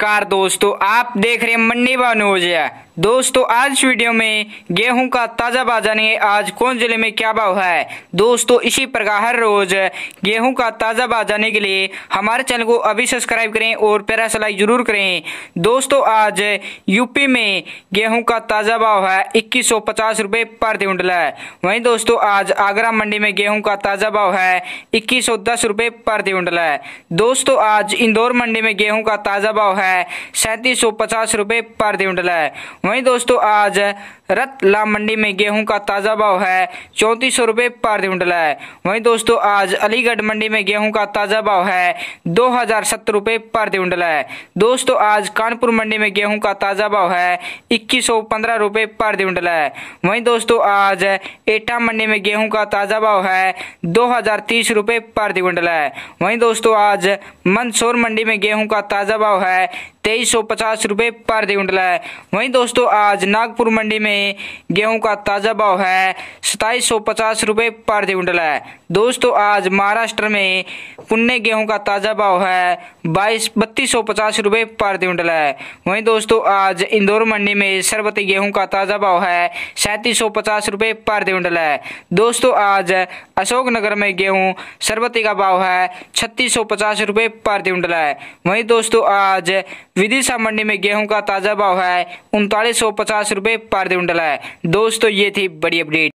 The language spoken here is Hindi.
नमस्कार दोस्तों, आप देख रहे हैं मन्नी बानु। दोस्तों आज वीडियो में गेहूं का ताजा भाव जानेंगे। आज कौन जिले में क्या भाव है। दोस्तों इसी प्रकार हर रोज गेहूं का ताजा भाव जाने के लिए हमारे चैनल को अभी सब्सक्राइब करें और प्यारा सा लाइक जरूर करें। दोस्तों आज यूपी में गेहूं का ताजा भाव है 2150 रुपये प्रति क्विंटल है। वहीं दोस्तों आज आगरा मंडी में गेहूँ का ताजा भाव है 2110 रुपये प्रति क्विंटल है। दोस्तों आज इंदौर मंडी में गेहूँ का ताजा भाव है 3750 रुपये प्रति क्विंटल है। वहीं दोस्तों आज रतलाम मंडी में गेहूं का ताजा भाव है 3400 रुपये प्रति क्विंटल है। वहीं दोस्तों आज अलीगढ़ मंडी में गेहूं का ताजा भाव है 2070 रुपये प्रति क्विंटल है। दोस्तों आज कानपुर मंडी में गेहूं का ताजा भाव है 2115 रुपये प्रति क्विंटल है। वहीं दोस्तों आज एटा मंडी में गेहूं का ताजा भाव है 2030 रुपये प्रति क्विंटल है। वहीं दोस्तों आज मंदसौर मंडी में गेहूँ का ताजा भाव है 2350 रुपये प्रति क्विंटल है। वहीं दोस्तों आज नागपुर मंडी में गेहूं का ताजा भाव है 2750 रुपये प्रति क्विंटल है। दोस्तों आज महाराष्ट्र में पुणे गेहूं का ताजा भाव है 3250 रुपये प्रति क्विंटल है। वहीं दोस्तों आज इंदौर मंडी में सरबती गेहूं का ताजा भाव है 3750 रुपये प्रति क्विंटल है। दोस्तों आज अशोकनगर में गेहूं सरबती का भाव है 3650 रुपये प्रति क्विंटल है। वहीं दोस्तों आज विदिशा मंडी में गेहूं का ताजा भाव है 3950 रुपये प्रति क्विंटल है। दोस्तों ये थी बड़ी अपडेट।